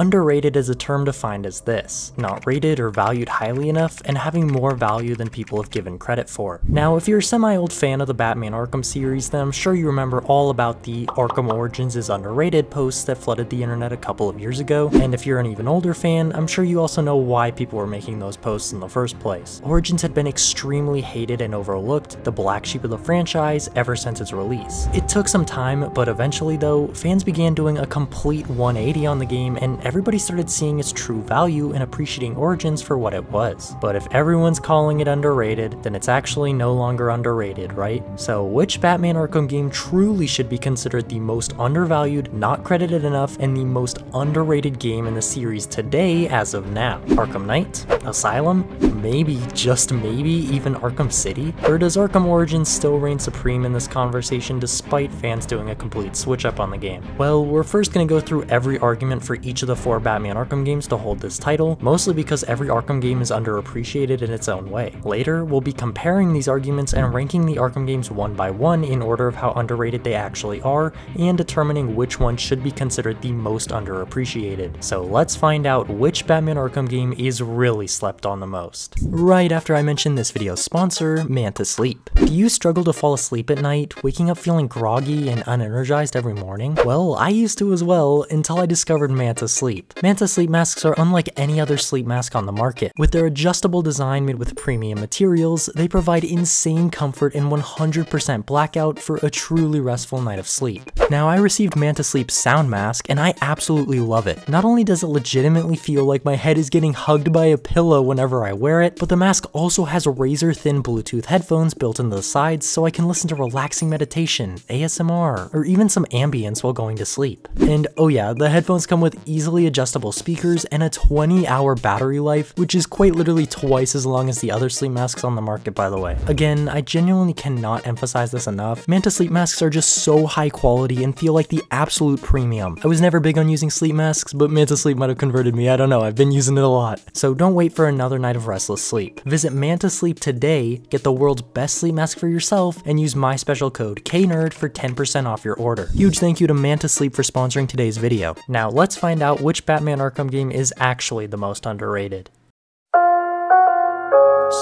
Underrated is a term defined as this, not rated or valued highly enough and having more value than people have given credit for. Now, if you're a semi-old fan of the Batman Arkham series, then I'm sure you remember all about the Arkham Origins is underrated posts that flooded the internet a couple of years ago, and if you're an even older fan, I'm sure you also know why people were making those posts in the first place. Origins had been extremely hated and overlooked, the black sheep of the franchise, ever since its release. It took some time, but eventually though, fans began doing a complete 180 on the game and everybody started seeing its true value and appreciating Origins for what it was. But if everyone's calling it underrated, then it's actually no longer underrated, right? So which Batman Arkham game truly should be considered the most undervalued, not credited enough, and the most underrated game in the series today as of now? Arkham Knight? Asylum? Maybe, just maybe, even Arkham City? Or does Arkham Origins still reign supreme in this conversation despite fans doing a complete switch up on the game? Well, we're first going to go through every argument for each of the four Batman Arkham games to hold this title, mostly because every Arkham game is underappreciated in its own way. Later, we'll be comparing these arguments and ranking the Arkham games one by one in order of how underrated they actually are, and determining which one should be considered the most underappreciated. So let's find out which Batman Arkham game is really slept on the most. Right after I mention this video's sponsor, Manta Sleep. Do you struggle to fall asleep at night, waking up feeling groggy and unenergized every morning? Well, I used to as well, until I discovered Manta Sleep. Manta Sleep masks are unlike any other sleep mask on the market. With their adjustable design made with premium materials, they provide insane comfort and 100% blackout for a truly restful night of sleep. Now, I received Manta Sleep's sound mask and I absolutely love it. Not only does it legitimately feel like my head is getting hugged by a pillow whenever I wear it, but the mask also has razor thin Bluetooth headphones built into the sides so I can listen to relaxing meditation, ASMR, or even some ambience while going to sleep. And oh yeah, the headphones come with easily adjustable speakers and a 20-hour battery life, which is quite literally twice as long as the other sleep masks on the market, by the way. Again, I genuinely cannot emphasize this enough. Manta sleep masks are just so high quality and feel like the absolute premium. I was never big on using sleep masks, but Manta Sleep might have converted me, I don't know, I've been using it a lot. So don't wait for another night of restless sleep. Visit Manta Sleep today, get the world's best sleep mask for yourself, and use my special code KNERD for 10% off your order. Huge thank you to Manta Sleep for sponsoring today's video. Now let's find out which Batman Arkham game is actually the most underrated.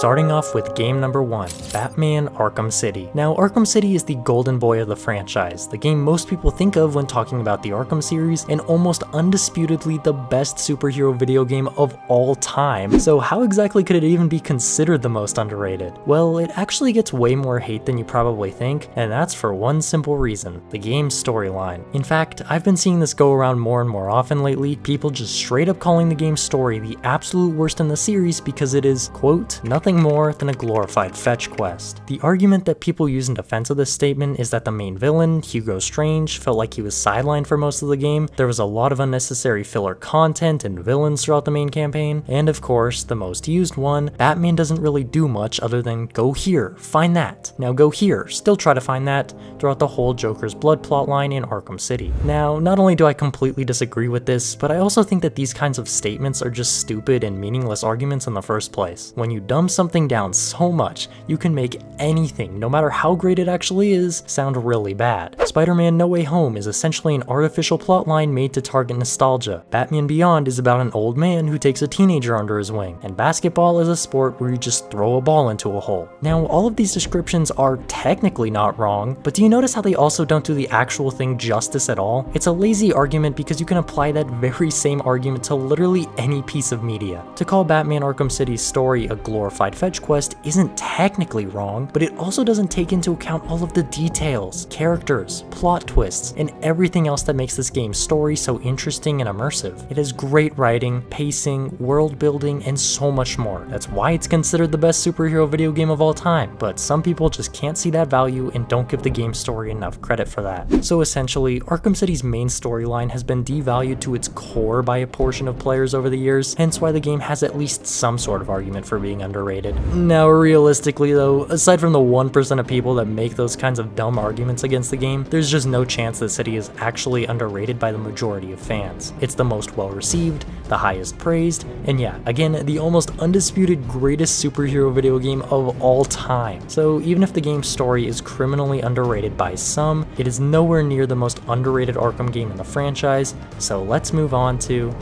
Starting off with game number 1, Batman Arkham City. Now, Arkham City is the golden boy of the franchise, the game most people think of when talking about the Arkham series, and almost undisputedly the best superhero video game of all time. So how exactly could it even be considered the most underrated? Well, it actually gets way more hate than you probably think, and that's for one simple reason, the game's storyline. In fact, I've been seeing this go around more and more often lately, people just straight up calling the game's story the absolute worst in the series because it is, quote, nothing more than a glorified fetch quest. The argument that people use in defense of this statement is that the main villain, Hugo Strange, felt like he was sidelined for most of the game, there was a lot of unnecessary filler content and villains throughout the main campaign, and of course, the most used one, Batman doesn't really do much other than go here, find that, now go here, still try to find that, throughout the whole Joker's blood plotline in Arkham City. Now, not only do I completely disagree with this, but I also think that these kinds of statements are just stupid and meaningless arguments in the first place. When you dumb something down so much, you can make anything, no matter how great it actually is, sound really bad. Spider-Man: No Way Home is essentially an artificial plotline made to target nostalgia. Batman Beyond is about an old man who takes a teenager under his wing, and basketball is a sport where you just throw a ball into a hole. Now, all of these descriptions are technically not wrong, but do you notice how they also don't do the actual thing justice at all? It's a lazy argument because you can apply that very same argument to literally any piece of media. To call Batman: Arkham City's story a glorified fetch quest isn't technically wrong, but it also doesn't take into account all of the details, characters, plot twists, and everything else that makes this game's story so interesting and immersive. It has great writing, pacing, world building, and so much more. That's why it's considered the best superhero video game of all time, but some people just can't see that value and don't give the game's story enough credit for that. So essentially, Arkham City's main storyline has been devalued to its core by a portion of players over the years, hence why the game has at least some sort of argument for being underrated. Now realistically though, aside from the 1% of people that make those kinds of dumb arguments against the game, there's just no chance that City is actually underrated by the majority of fans. It's the most well received, the highest praised, and yeah, again, the almost undisputed greatest superhero video game of all time. So even if the game's story is criminally underrated by some, it is nowhere near the most underrated Arkham game in the franchise, so let's move on to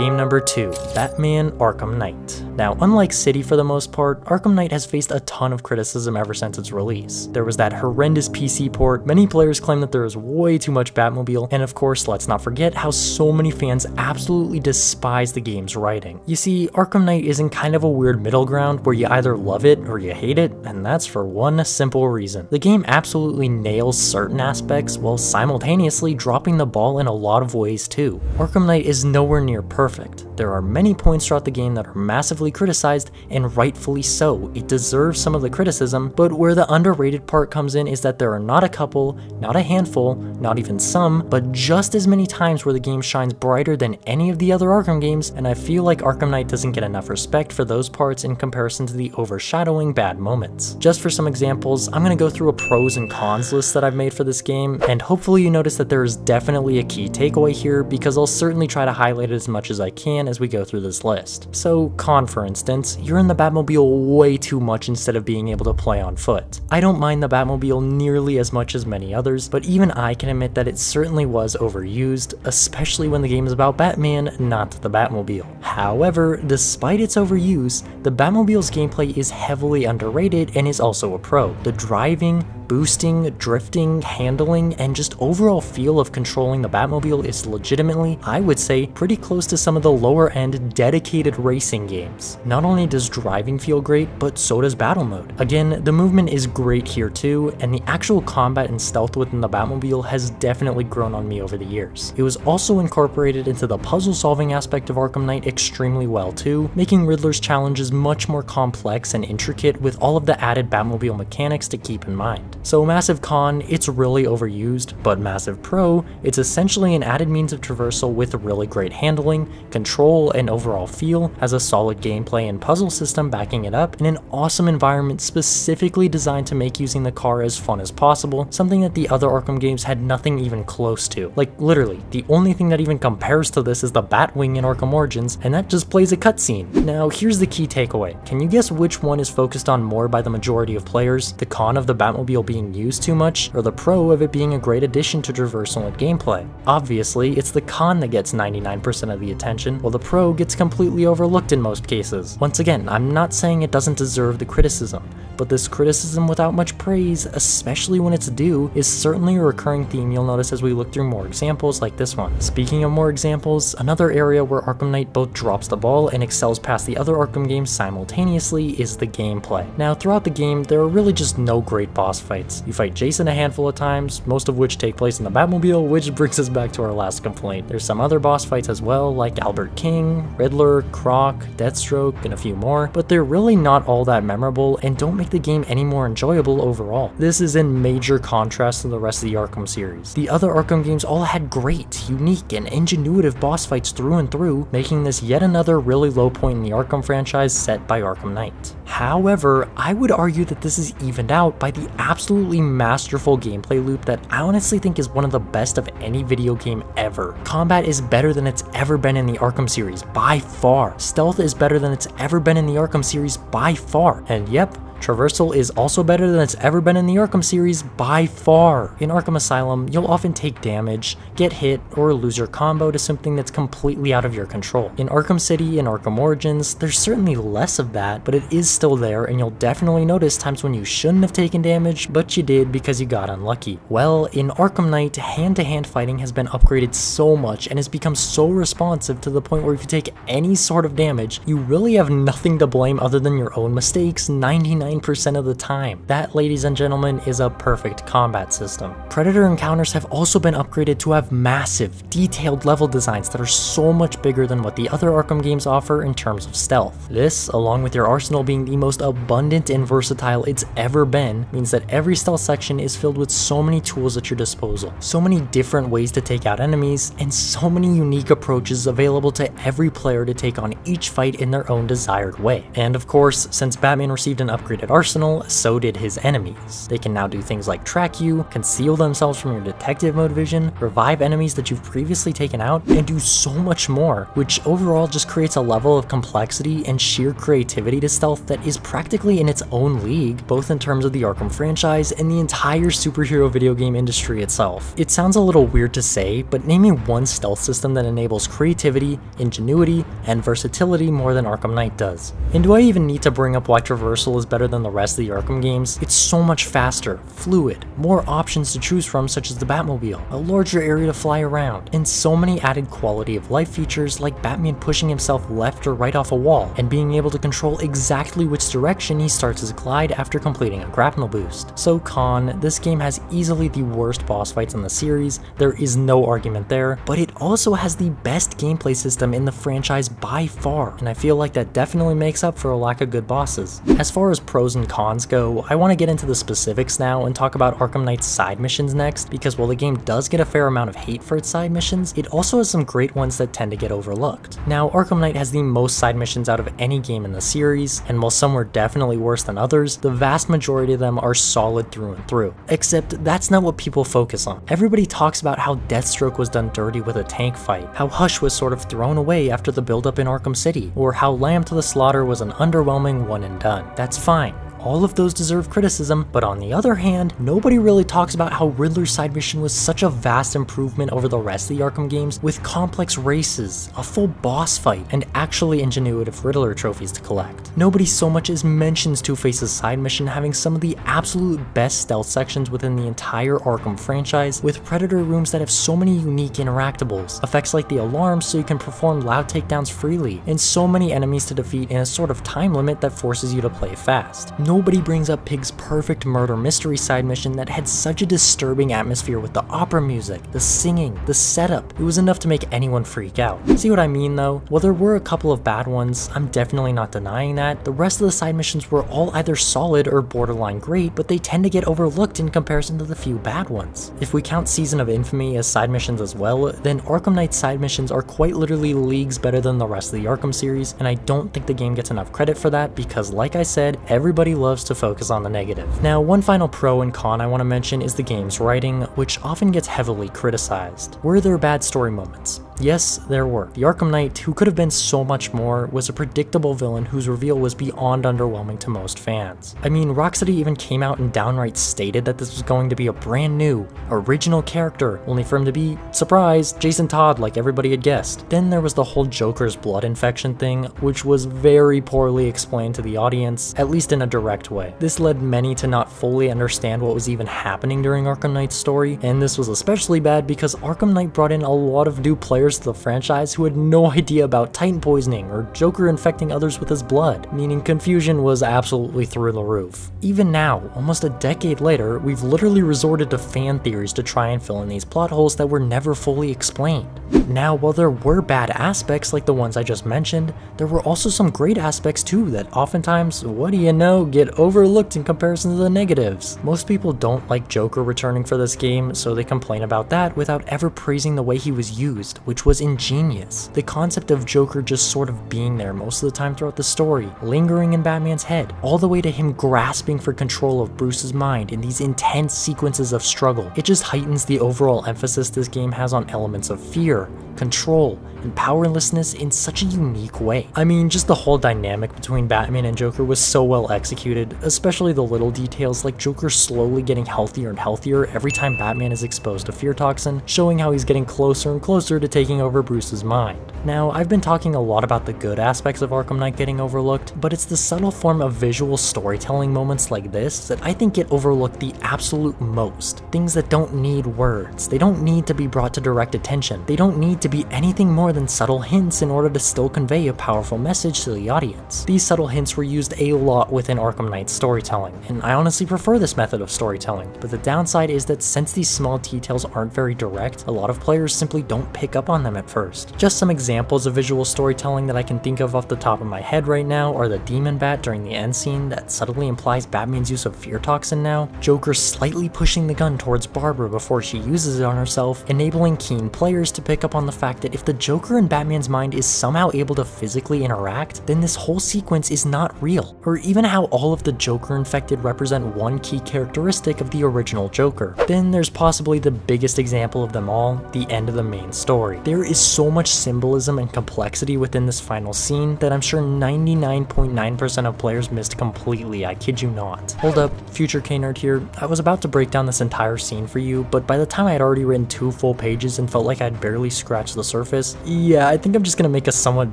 Game number 2, Batman Arkham Knight. Now, unlike City for the most part, Arkham Knight has faced a ton of criticism ever since its release. There was that horrendous PC port, many players claim that there is way too much Batmobile, and of course, let's not forget how so many fans absolutely despise the game's writing. You see, Arkham Knight is in kind of a weird middle ground where you either love it or you hate it, and that's for one simple reason. The game absolutely nails certain aspects while simultaneously dropping the ball in a lot of ways too. Arkham Knight is nowhere near perfect. There are many points throughout the game that are massively criticized, and rightfully so. It deserves some of the criticism, but where the underrated part comes in is that there are not a couple, not a handful, not even some, but just as many times where the game shines brighter than any of the other Arkham games, and I feel like Arkham Knight doesn't get enough respect for those parts in comparison to the overshadowing bad moments. Just for some examples, I'm going to go through a pros and cons list that I've made for this game, and hopefully you notice that there is definitely a key takeaway here, because I'll certainly try to highlight it as much as I can as we go through this list. So, con for instance, you're in the Batmobile way too much instead of being able to play on foot. I don't mind the Batmobile nearly as much as many others, but even I can admit that it certainly was overused, especially when the game is about Batman, not the Batmobile. However, despite its overuse, the Batmobile's gameplay is heavily underrated and is also a pro. The driving, boosting, drifting, handling, and just overall feel of controlling the Batmobile is legitimately, I would say, pretty close to some of the lower end dedicated racing games. Not only does driving feel great, but so does battle mode. Again, the movement is great here too, and the actual combat and stealth within the Batmobile has definitely grown on me over the years. It was also incorporated into the puzzle solving aspect of Arkham Knight extremely well too, making Riddler's challenges much more complex and intricate with all of the added Batmobile mechanics to keep in mind. So massive con, it's really overused, but massive pro, it's essentially an added means of traversal with really great handling, control, and overall feel, has a solid gameplay and puzzle system backing it up, and an awesome environment specifically designed to make using the car as fun as possible, something that the other Arkham games had nothing even close to. Like literally, the only thing that even compares to this is the Batwing in Arkham Origins, and that just plays a cutscene. Now here's the key takeaway. Can you guess which one is focused on more by the majority of players? The con of the Batmobile being used too much, or the pro of it being a great addition to traversal and gameplay? Obviously, it's the con that gets 99% of the attention, while the pro gets completely overlooked in most cases. Once again, I'm not saying it doesn't deserve the criticism, but this criticism without much praise, especially when it's due, is certainly a recurring theme you'll notice as we look through more examples like this one. Speaking of more examples, another area where Arkham Knight both drops the ball and excels past the other Arkham games simultaneously is the gameplay. Now, throughout the game, there are really just no great boss fights. You fight Jason a handful of times, most of which take place in the Batmobile, which brings us back to our last complaint. There's some other boss fights as well, like Albert King, Riddler, Croc, Deathstroke, and a few more, but they're really not all that memorable and don't make the game any more enjoyable overall. This is in major contrast to the rest of the Arkham series. The other Arkham games all had great, unique, and ingenuitive boss fights through and through, making this yet another really low point in the Arkham franchise set by Arkham Knight. However, I would argue that this is evened out by the absolutely masterful gameplay loop that I honestly think is one of the best of any video game ever. Combat is better than it's ever been in the Arkham series, by far. Stealth is better than it's ever been in the Arkham series, by far. And yep, traversal is also better than it's ever been in the Arkham series, by far. In Arkham Asylum, you'll often take damage, get hit, or lose your combo to something that's completely out of your control. In Arkham City and Arkham Origins, there's certainly less of that, but it is still there, and you'll definitely notice times when you shouldn't have taken damage, but you did because you got unlucky. Well, in Arkham Knight, hand-to-hand fighting has been upgraded so much and has become so responsive to the point where if you take any sort of damage, you really have nothing to blame other than your own mistakes 99% of the time. That, ladies and gentlemen, is a perfect combat system. Predator encounters have also been upgraded to have massive, detailed level designs that are so much bigger than what the other Arkham games offer in terms of stealth. This, along with your arsenal being the most abundant and versatile it's ever been, means that every stealth section is filled with so many tools at your disposal, so many different ways to take out enemies, and so many unique approaches available to every player to take on each fight in their own desired way. And of course, since Batman received an upgrade upgraded arsenal, so did his enemies. They can now do things like track you, conceal themselves from your detective mode vision, revive enemies that you've previously taken out, and do so much more, which overall just creates a level of complexity and sheer creativity to stealth that is practically in its own league, both in terms of the Arkham franchise and the entire superhero video game industry itself. It sounds a little weird to say, but name me one stealth system that enables creativity, ingenuity, and versatility more than Arkham Knight does. And do I even need to bring up why traversal is better than the rest of the Arkham games? It's so much faster, fluid, more options to choose from such as the Batmobile, a larger area to fly around, and so many added quality of life features like Batman pushing himself left or right off a wall, and being able to control exactly which direction he starts his glide after completing a grapnel boost. So con, this game has easily the worst boss fights in the series, there is no argument there, but it also has the best gameplay system in the franchise by far, and I feel like that definitely makes up for a lack of good bosses. As far as pros and cons go, I want to get into the specifics now and talk about Arkham Knight's side missions next, because while the game does get a fair amount of hate for its side missions, it also has some great ones that tend to get overlooked. Now, Arkham Knight has the most side missions out of any game in the series, and while some were definitely worse than others, the vast majority of them are solid through and through. Except that's not what people focus on. Everybody talks about how Deathstroke was done dirty with a tank fight, how Hush was sort of thrown away after the buildup in Arkham City, or how Lamb to the Slaughter was an underwhelming one and done. That's fine. All of those deserve criticism, but on the other hand, nobody really talks about how Riddler's side mission was such a vast improvement over the rest of the Arkham games, with complex races, a full boss fight, and actually ingenuitive Riddler trophies to collect. Nobody so much as mentions Two-Face's side mission having some of the absolute best stealth sections within the entire Arkham franchise, with predator rooms that have so many unique interactables, effects like the alarm so you can perform loud takedowns freely, and so many enemies to defeat in a sort of time limit that forces you to play fast. Nobody brings up Pig's perfect murder mystery side mission that had such a disturbing atmosphere with the opera music, the singing, the setup. It was enough to make anyone freak out. See what I mean though? While there were a couple of bad ones, I'm definitely not denying that, the rest of the side missions were all either solid or borderline great, but they tend to get overlooked in comparison to the few bad ones. If we count Season of Infamy as side missions as well, then Arkham Knight's side missions are quite literally leagues better than the rest of the Arkham series, and I don't think the game gets enough credit for that because, like I said, everybody loves to focus on the negative. Now, one final pro and con I want to mention is the game's writing, which often gets heavily criticized. Were there bad story moments? Yes, there were. The Arkham Knight, who could have been so much more, was a predictable villain whose reveal was beyond underwhelming to most fans. I mean, Rocksteady even came out and downright stated that this was going to be a brand new, original character, only for him to be, surprise, Jason Todd like everybody had guessed. Then there was the whole Joker's blood infection thing, which was very poorly explained to the audience, at least in a direct way. This led many to not fully understand what was even happening during Arkham Knight's story, and this was especially bad because Arkham Knight brought in a lot of new players to the franchise who had no idea about Titan poisoning or Joker infecting others with his blood, meaning confusion was absolutely through the roof. Even now, almost a decade later, we've literally resorted to fan theories to try and fill in these plot holes that were never fully explained. Now, while there were bad aspects like the ones I just mentioned, there were also some great aspects too that oftentimes, what do you know, get overlooked in comparison to the negatives. Most people don't like Joker returning for this game, so they complain about that without ever praising the way he was used, which was ingenious. The concept of Joker just sort of being there most of the time throughout the story, lingering in Batman's head, all the way to him grasping for control of Bruce's mind in these intense sequences of struggle. It just heightens the overall emphasis this game has on elements of fear, control, and powerlessness in such a unique way. I mean, just the whole dynamic between Batman and Joker was so well executed, especially the little details like Joker slowly getting healthier and healthier every time Batman is exposed to fear toxin, showing how he's getting closer and closer to taking over Bruce's mind. Now, I've been talking a lot about the good aspects of Arkham Knight getting overlooked, but it's the subtle form of visual storytelling moments like this that I think get overlooked the absolute most. Things that don't need words, they don't need to be brought to direct attention, they don't need to be anything more than subtle hints in order to still convey a powerful message to the audience. These subtle hints were used a lot within Arkham Knight's storytelling, and I honestly prefer this method of storytelling, but the downside is that since these small details aren't very direct, a lot of players simply don't pick up on them at first. Just some examples of visual storytelling that I can think of off the top of my head right now are the demon bat during the end scene that subtly implies Batman's use of fear toxin now, Joker slightly pushing the gun towards Barbara before she uses it on herself, enabling keen players to pick pick up on the fact that if the Joker in Batman's mind is somehow able to physically interact, then this whole sequence is not real, or even how all of the Joker-infected represent one key characteristic of the original Joker. Then there's possibly the biggest example of them all, the end of the main story. There is so much symbolism and complexity within this final scene that I'm sure 99.9% of players missed completely, I kid you not. Hold up, future K-Nerd here, I was about to break down this entire scene for you, but by the time I had already written 2 full pages and felt like I'd barely scratched the surface, yeah, I think I'm just gonna make a somewhat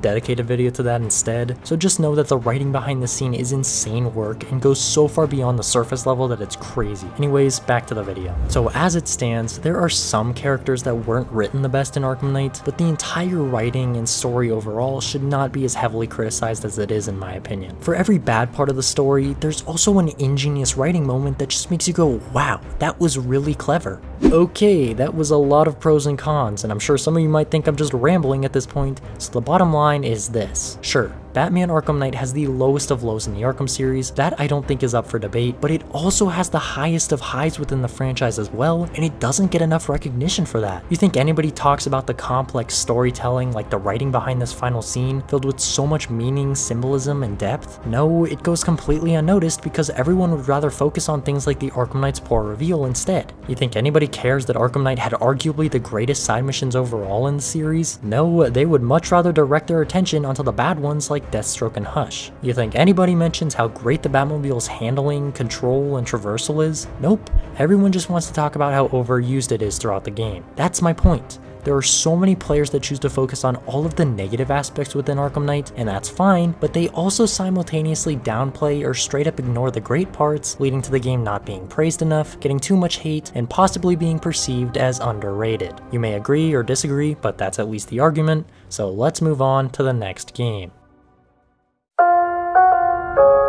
dedicated video to that instead. So just know that the writing behind this scene is insane work and goes so far beyond the surface level that it's crazy. Anyways, back to the video. So as it stands, there are some characters that weren't written the best in Arkham Knight, but the entire writing and story overall should not be as heavily criticized as it is in my opinion. For every bad part of the story, there's also an ingenious writing moment that just makes you go, wow, that was really clever. Okay, that was a lot of pros and cons, and I'm sure some of you might think I'm just rambling at this point, so the bottom line is this. Sure, Batman Arkham Knight has the lowest of lows in the Arkham series, that I don't think is up for debate, but it also has the highest of highs within the franchise as well, and it doesn't get enough recognition for that. You think anybody talks about the complex storytelling, like the writing behind this final scene, filled with so much meaning, symbolism, and depth? No, it goes completely unnoticed because everyone would rather focus on things like the Arkham Knight's poor reveal instead. You think anybody cares that Arkham Knight had arguably the greatest side missions overall in the series? No, they would much rather direct their attention onto the bad ones like Deathstroke and Hush. You think anybody mentions how great the Batmobile's handling, control, and traversal is? Nope, everyone just wants to talk about how overused it is throughout the game. That's my point. There are so many players that choose to focus on all of the negative aspects within Arkham Knight, and that's fine, but they also simultaneously downplay or straight up ignore the great parts, leading to the game not being praised enough, getting too much hate, and possibly being perceived as underrated. You may agree or disagree, but that's at least the argument, so let's move on to the next game.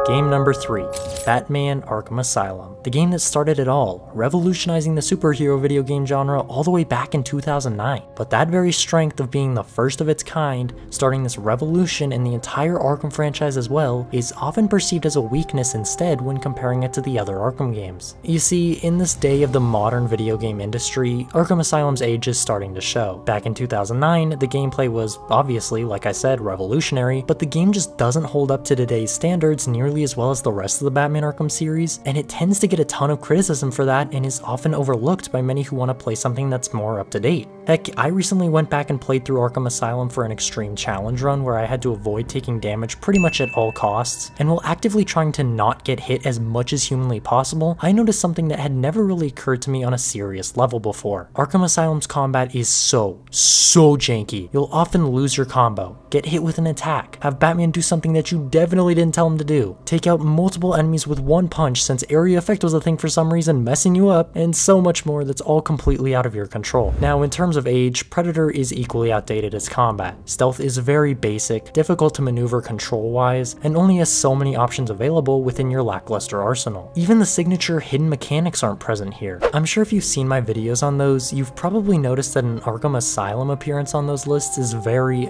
Game number 3, Batman Arkham Asylum. The game that started it all, revolutionizing the superhero video game genre all the way back in 2009. But that very strength of being the first of its kind, starting this revolution in the entire Arkham franchise as well, is often perceived as a weakness instead when comparing it to the other Arkham games. You see, in this day of the modern video game industry, Arkham Asylum's age is starting to show. Back in 2009, the gameplay was obviously, like I said, revolutionary, but the game just doesn't hold up to today's standards nearly as well as the rest of the Batman Arkham series, and it tends to get a ton of criticism for that and is often overlooked by many who want to play something that's more up to date. Heck, I recently went back and played through Arkham Asylum for an extreme challenge run where I had to avoid taking damage pretty much at all costs, and while actively trying to not get hit as much as humanly possible, I noticed something that had never really occurred to me on a serious level before. Arkham Asylum's combat is so janky. You'll often lose your combo, get hit with an attack, have Batman do something that you definitely didn't tell him to do, take out multiple enemies with one punch since area effect was a thing for some reason messing you up, and so much more that's all completely out of your control. Now in terms of age, Predator is equally outdated as combat. Stealth is very basic, difficult to maneuver control wise, and only has so many options available within your lackluster arsenal. Even the signature hidden mechanics aren't present here. I'm sure if you've seen my videos on those, you've probably noticed that an Arkham Asylum appearance on those lists is very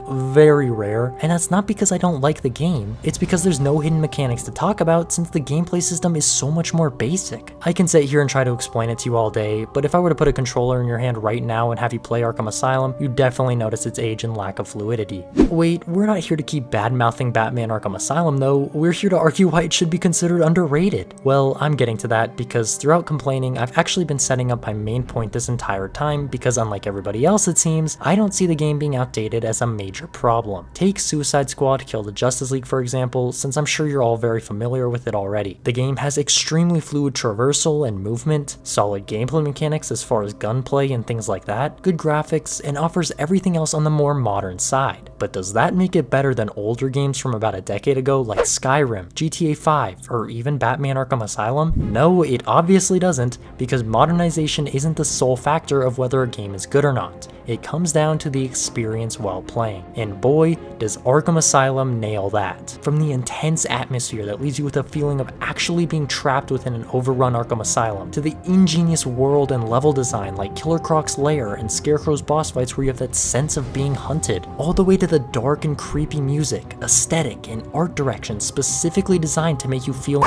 rare, and that's not because I don't like the game, it's because there's no hidden mechanics to talk about since the gameplay system is so much more basic. I can sit here and try to explain it to you all day, but if I were to put a controller in your hand right now and have you play Arkham Asylum, you'd definitely notice its age and lack of fluidity. Wait, we're not here to keep bad-mouthing Batman Arkham Asylum though, we're here to argue why it should be considered underrated. Well, I'm getting to that because throughout complaining, I've actually been setting up my main point this entire time because unlike everybody else it seems, I don't see the game being outdated as a major problem. Take Suicide Squad, Kill the Justice League for example, since I'm sure you're all very familiar with it already. The game has extremely fluid traversal and movement, solid gameplay mechanics as far as gunplay and things like that, good graphics, and offers everything else on the more modern side. But does that make it better than older games from about a decade ago like Skyrim, GTA 5, or even Batman Arkham Asylum? No, it obviously doesn't, because modernization isn't the sole factor of whether a game is good or not. It comes down to the experience while playing, and boy, does Arkham Asylum nail that. From the intense atmosphere that leaves you with a feeling of actually being trapped within an overrun Arkham Asylum, to the ingenious world and level design like Killer Croc's lair and Scarecrow's boss fights where you have that sense of being hunted, all the way to the dark and creepy music, aesthetic, and art direction specifically designed to make you feel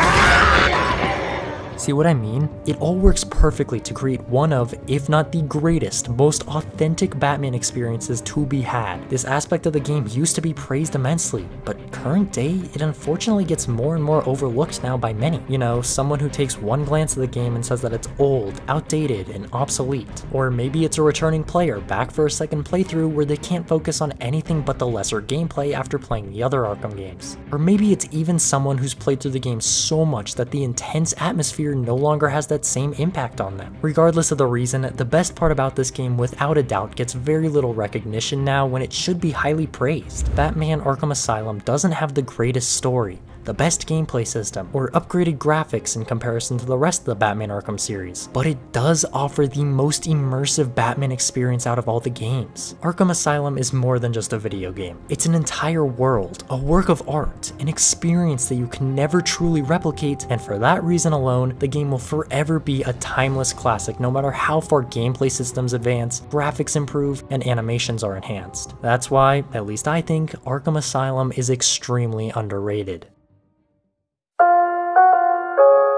See what I mean? It all works perfectly to create one of, if not the greatest, most authentic Batman experiences to be had. This aspect of the game used to be praised immensely, but current day, it unfortunately gets more and more overlooked now by many. You know, someone who takes one glance at the game and says that it's old, outdated, and obsolete. Or maybe it's a returning player back for a second playthrough where they can't focus on anything but the lesser gameplay after playing the other Arkham games. Or maybe it's even someone who's played through the game so much that the intense atmosphere no longer has that same impact on them. Regardless of the reason, the best part about this game without a doubt gets very little recognition now when it should be highly praised. Batman Arkham Asylum doesn't have the greatest story, the best gameplay system, or upgraded graphics in comparison to the rest of the Batman Arkham series, but it does offer the most immersive Batman experience out of all the games. Arkham Asylum is more than just a video game. It's an entire world, a work of art, an experience that you can never truly replicate, and for that reason alone, the game will forever be a timeless classic no matter how far gameplay systems advance, graphics improve, and animations are enhanced. That's why, at least I think, Arkham Asylum is extremely underrated.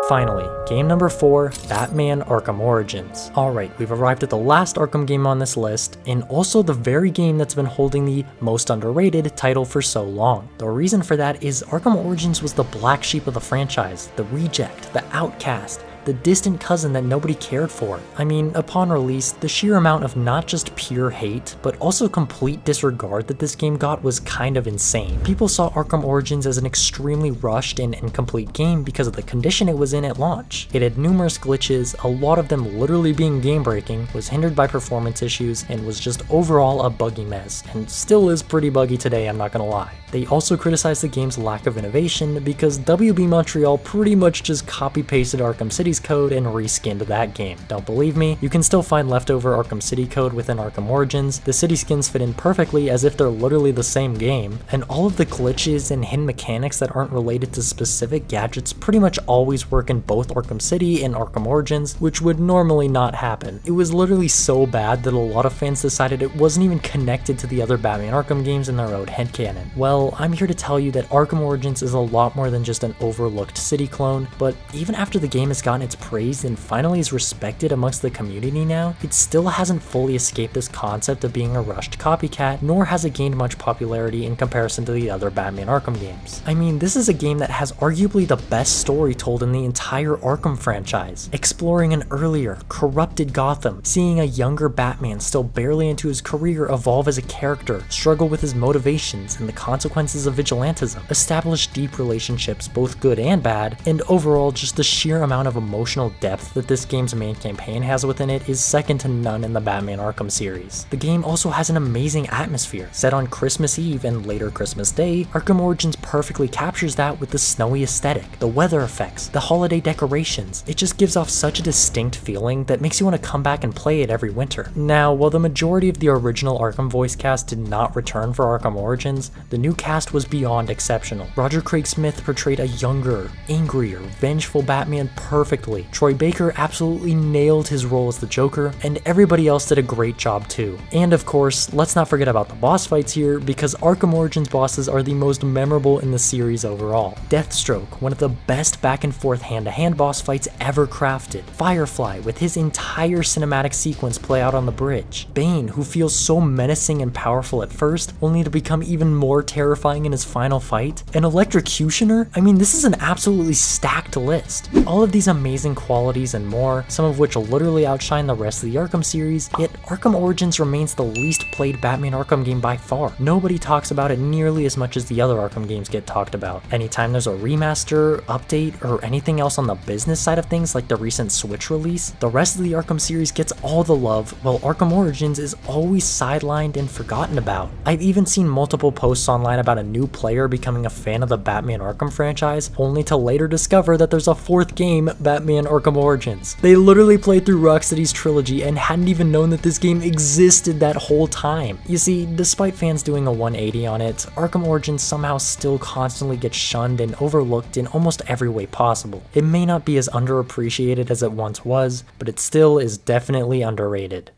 Finally, game number 4, Batman Arkham Origins. Alright, we've arrived at the last Arkham game on this list, and also the very game that's been holding the most underrated title for so long. The reason for that is Arkham Origins was the black sheep of the franchise, the reject, the outcast, the distant cousin that nobody cared for. I mean, upon release, the sheer amount of not just pure hate, but also complete disregard that this game got was kind of insane. People saw Arkham Origins as an extremely rushed and incomplete game because of the condition it was in at launch. It had numerous glitches, a lot of them literally being game-breaking, was hindered by performance issues, and was just overall a buggy mess, and still is pretty buggy today, I'm not gonna lie. They also criticized the game's lack of innovation because WB Montreal pretty much just copy-pasted Arkham City's code and reskinned that game. Don't believe me? You can still find leftover Arkham City code within Arkham Origins, the city skins fit in perfectly as if they're literally the same game, and all of the glitches and hidden mechanics that aren't related to specific gadgets pretty much always work in both Arkham City and Arkham Origins, which would normally not happen. It was literally so bad that a lot of fans decided it wasn't even connected to the other Batman Arkham games in their own headcanon. Well, I'm here to tell you that Arkham Origins is a lot more than just an overlooked city clone, but even after the game has gotten its praised and finally is respected amongst the community now, it still hasn't fully escaped this concept of being a rushed copycat, nor has it gained much popularity in comparison to the other Batman Arkham games. I mean, this is a game that has arguably the best story told in the entire Arkham franchise, exploring an earlier, corrupted Gotham, seeing a younger Batman still barely into his career evolve as a character, struggle with his motivations and the consequences of vigilantism, establish deep relationships both good and bad, and overall just the sheer amount of emotional depth that this game's main campaign has within it is second to none in the Batman Arkham series. The game also has an amazing atmosphere. Set on Christmas Eve and later Christmas Day, Arkham Origins perfectly captures that with the snowy aesthetic, the weather effects, the holiday decorations. It just gives off such a distinct feeling that makes you want to come back and play it every winter. Now, while the majority of the original Arkham voice cast did not return for Arkham Origins, the new cast was beyond exceptional. Roger Craig Smith portrayed a younger, angrier, vengeful Batman perfectly. Troy Baker absolutely nailed his role as the Joker, and everybody else did a great job too. And of course, let's not forget about the boss fights here, because Arkham Origins bosses are the most memorable in the series overall. Deathstroke, one of the best back and forth hand-to-hand boss fights ever crafted. Firefly, with his entire cinematic sequence play out on the bridge. Bane, who feels so menacing and powerful at first, only to become even more terrifying in his final fight. And Electrocutioner? I mean, this is an absolutely stacked list. All of these amazing qualities and more, some of which literally outshine the rest of the Arkham series, yet Arkham Origins remains the least played Batman Arkham game by far. Nobody talks about it nearly as much as the other Arkham games get talked about. Anytime there's a remaster, update, or anything else on the business side of things like the recent Switch release, the rest of the Arkham series gets all the love, while Arkham Origins is always sidelined and forgotten about. I've even seen multiple posts online about a new player becoming a fan of the Batman Arkham franchise, only to later discover that there's a fourth game, Batman Arkham Origins. They literally played through Rocksteady's trilogy and hadn't even known that this game existed that whole time. You see, despite fans doing a 180 on it, Arkham Origins somehow still constantly gets shunned and overlooked in almost every way possible. It may not be as underappreciated as it once was, but it still is definitely underrated.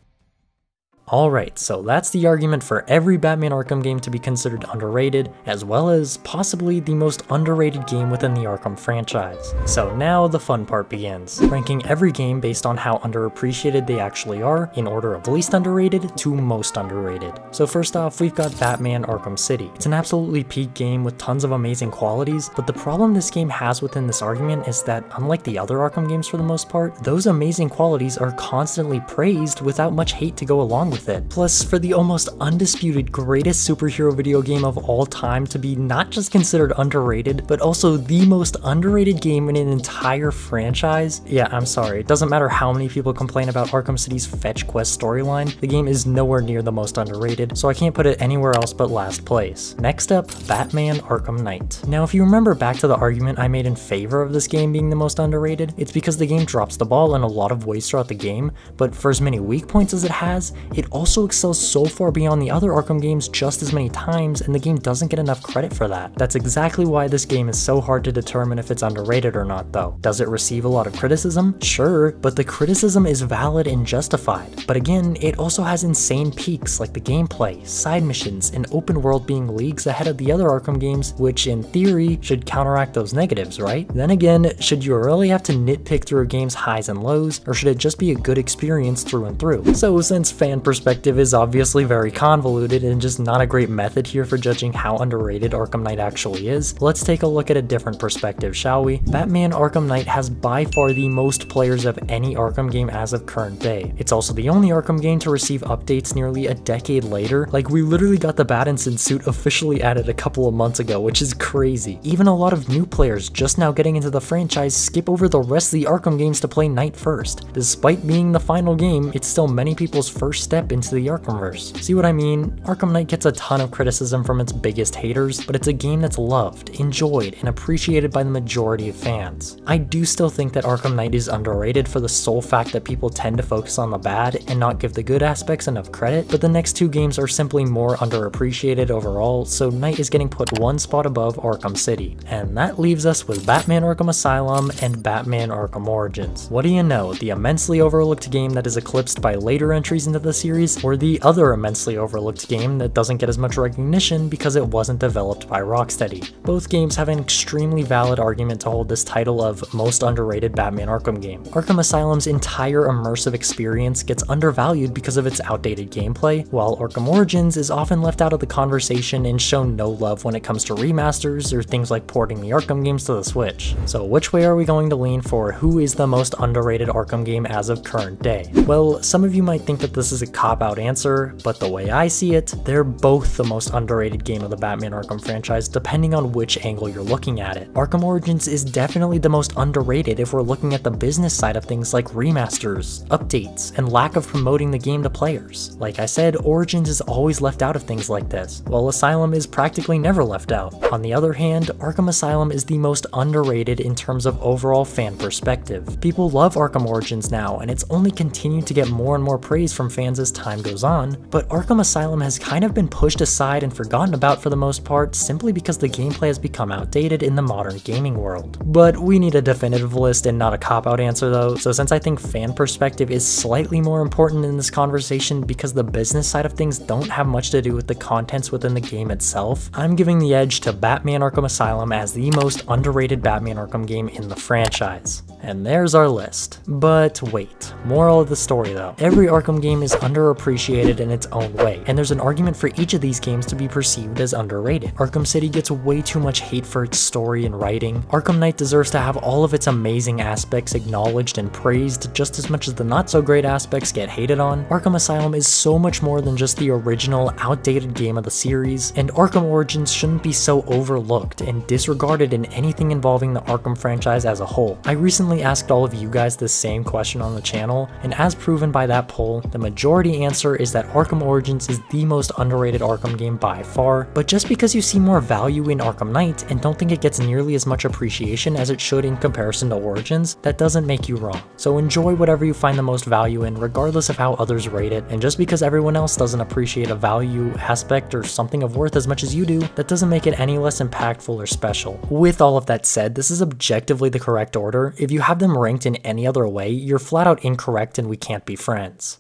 Alright, so that's the argument for every Batman Arkham game to be considered underrated, as well as possibly the most underrated game within the Arkham franchise. So now the fun part begins, ranking every game based on how underappreciated they actually are, in order of least underrated to most underrated. So first off, we've got Batman Arkham City. It's an absolutely peak game with tons of amazing qualities, but the problem this game has within this argument is that, unlike the other Arkham games for the most part, those amazing qualities are constantly praised without much hate to go along with it. Plus, for the almost undisputed greatest superhero video game of all time to be not just considered underrated, but also the most underrated game in an entire franchise, yeah, I'm sorry, it doesn't matter how many people complain about Arkham City's fetch quest storyline, the game is nowhere near the most underrated, so I can't put it anywhere else but last place. Next up, Batman Arkham Knight. Now, if you remember back to the argument I made in favor of this game being the most underrated, it's because the game drops the ball in a lot of ways throughout the game, but for as many weak points as it has, it also excels so far beyond the other Arkham games just as many times, and the game doesn't get enough credit for that. That's exactly why this game is so hard to determine if it's underrated or not though. Does it receive a lot of criticism? Sure, but the criticism is valid and justified. But again, it also has insane peaks like the gameplay, side missions, and open world being leagues ahead of the other Arkham games, which in theory should counteract those negatives, right? Then again, should you really have to nitpick through a game's highs and lows, or should it just be a good experience through and through? So since fan perspective is obviously very convoluted and just not a great method here for judging how underrated Arkham Knight actually is, let's take a look at a different perspective, shall we? Batman Arkham Knight has by far the most players of any Arkham game as of current day. It's also the only Arkham game to receive updates nearly a decade later. Like, we literally got the Battinson suit officially added a couple of months ago, which is crazy. Even a lot of new players just now getting into the franchise skip over the rest of the Arkham games to play Knight first. Despite being the final game, it's still many people's first step into the Arkhamverse. See what I mean? Arkham Knight gets a ton of criticism from its biggest haters, but it's a game that's loved, enjoyed, and appreciated by the majority of fans. I do still think that Arkham Knight is underrated for the sole fact that people tend to focus on the bad and not give the good aspects enough credit, but the next two games are simply more underappreciated overall, so Knight is getting put one spot above Arkham City. And that leaves us with Batman Arkham Asylum and Batman Arkham Origins. What do you know, the immensely overlooked game that is eclipsed by later entries into the series, or the other immensely overlooked game that doesn't get as much recognition because it wasn't developed by Rocksteady. Both games have an extremely valid argument to hold this title of most underrated Batman Arkham game. Arkham Asylum's entire immersive experience gets undervalued because of its outdated gameplay, while Arkham Origins is often left out of the conversation and shown no love when it comes to remasters or things like porting the Arkham games to the Switch. So which way are we going to lean for who is the most underrated Arkham game as of current day? Well, some of you might think that this is a cop-out answer, but the way I see it, they're both the most underrated game of the Batman Arkham franchise depending on which angle you're looking at it. Arkham Origins is definitely the most underrated if we're looking at the business side of things like remasters, updates, and lack of promoting the game to players. Like I said, Origins is always left out of things like this, while Asylum is practically never left out. On the other hand, Arkham Asylum is the most underrated in terms of overall fan perspective. People love Arkham Origins now, and it's only continued to get more and more praise from fans as time goes on, but Arkham Asylum has kind of been pushed aside and forgotten about for the most part simply because the gameplay has become outdated in the modern gaming world. But we need a definitive list and not a cop-out answer though, so since I think fan perspective is slightly more important in this conversation because the business side of things don't have much to do with the contents within the game itself, I'm giving the edge to Batman Arkham Asylum as the most underrated Batman Arkham game in the franchise. And there's our list. But wait, moral of the story though. Every Arkham game is underappreciated in its own way, and there's an argument for each of these games to be perceived as underrated. Arkham City gets way too much hate for its story and writing. Arkham Knight deserves to have all of its amazing aspects acknowledged and praised just as much as the not so great aspects get hated on. Arkham Asylum is so much more than just the original, outdated game of the series, and Arkham Origins shouldn't be so overlooked and disregarded in anything involving the Arkham franchise as a whole. I recently asked all of you guys this same question on the channel, and as proven by that poll, the majority answer is that Arkham Origins is the most underrated Arkham game by far, but just because you see more value in Arkham Knight and don't think it gets nearly as much appreciation as it should in comparison to Origins, that doesn't make you wrong. So enjoy whatever you find the most value in regardless of how others rate it, and just because everyone else doesn't appreciate a value, aspect, or something of worth as much as you do, that doesn't make it any less impactful or special. With all of that said, this is objectively the correct order. If you have them ranked in any other way, you're flat out incorrect and we can't be friends.